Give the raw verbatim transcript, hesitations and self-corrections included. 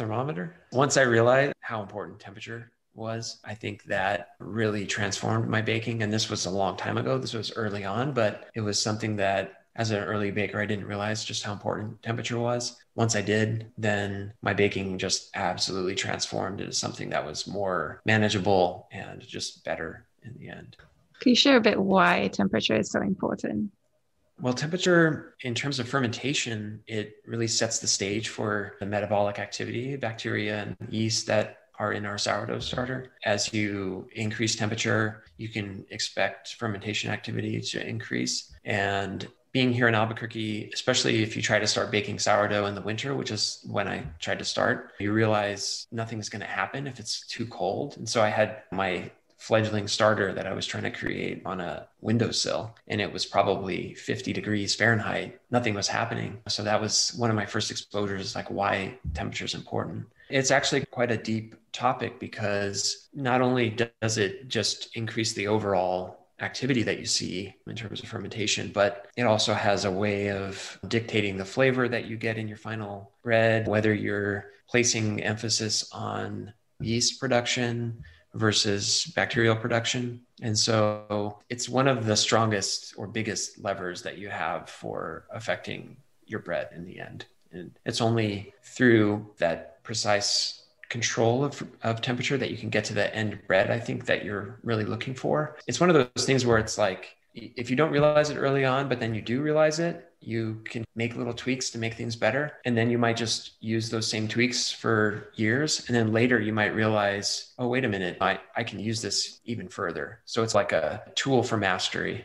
thermometer. Once I realized how important temperature was, I think that really transformed my baking. And this was a long time ago. This was early on, but it was something that as an early baker, I didn't realize just how important temperature was. Once I did, then my baking just absolutely transformed into something that was more manageable and just better in the end. Can you share a bit why temperature is so important? Well, temperature in terms of fermentation, it really sets the stage for the metabolic activity, bacteria and yeast that are in our sourdough starter. As you increase temperature, you can expect fermentation activity to increase. And being here in Albuquerque, especially if you try to start baking sourdough in the winter, which is when I tried to start, you realize nothing's going to happen if it's too cold. And so I had my fledgling starter that I was trying to create on a windowsill, and it was probably fifty degrees Fahrenheit. Nothing was happening. So that was one of my first exposures, like why temperature is important. It's actually quite a deep topic because not only does it just increase the overall activity that you see in terms of fermentation, but it also has a way of dictating the flavor that you get in your final bread, whether you're placing emphasis on yeast production versus bacterial production. And so it's one of the strongest or biggest levers that you have for affecting your bread in the end. And it's only through that precise control of, of temperature that you can get to the end bread, I think, that you're really looking for. It's one of those things where it's like, if you don't realize it early on, but then you do realize it, you can make little tweaks to make things better. And then you might just use those same tweaks for years. And then later you might realize, oh, wait a minute, I, I can use this even further. So it's like a tool for mastery